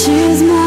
Touches my